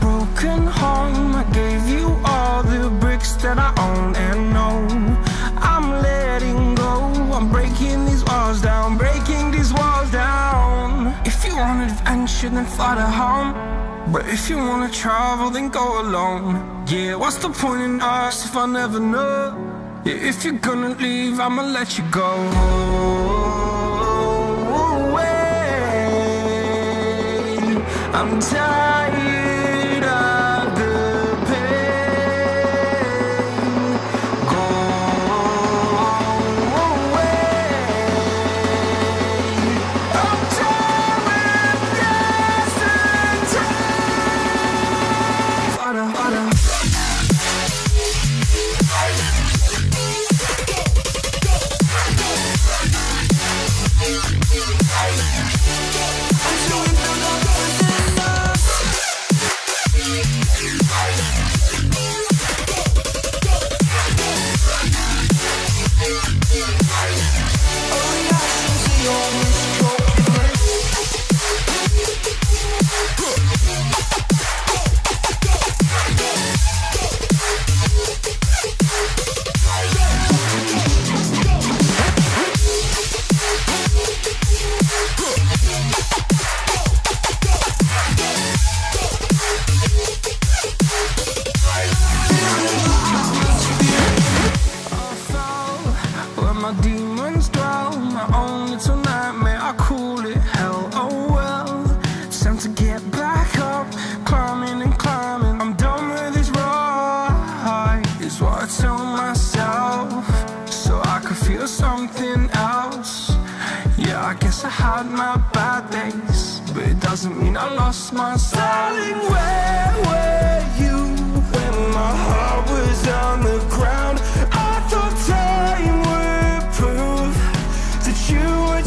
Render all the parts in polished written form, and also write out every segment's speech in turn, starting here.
broken home. I gave you all the bricks that I own and know. I'm letting go. I'm breaking these walls down, breaking these walls down. If you want adventure, then fly to home. But if you want to travel, then go alone. Yeah, what's the point in us if I never know? Yeah, if you're gonna leave, I'ma let you go. I'm tired of the pain. Go away. I'm tired of distance. I had my bad days, but it doesn't mean I lost my styling. Where were you when my heart was on the ground? I thought time would prove that you would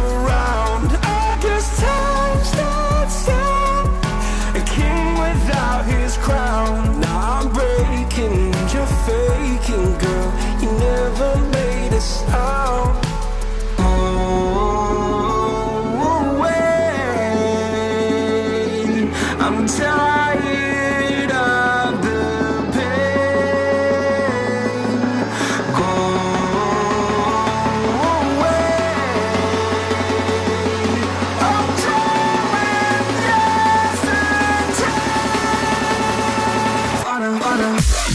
around. I guess time's not sad, a king without his crown. Now I'm breaking, you're faking, girl. You never made a sound. I'm tired of the pain. Go away. I'm tired of distance.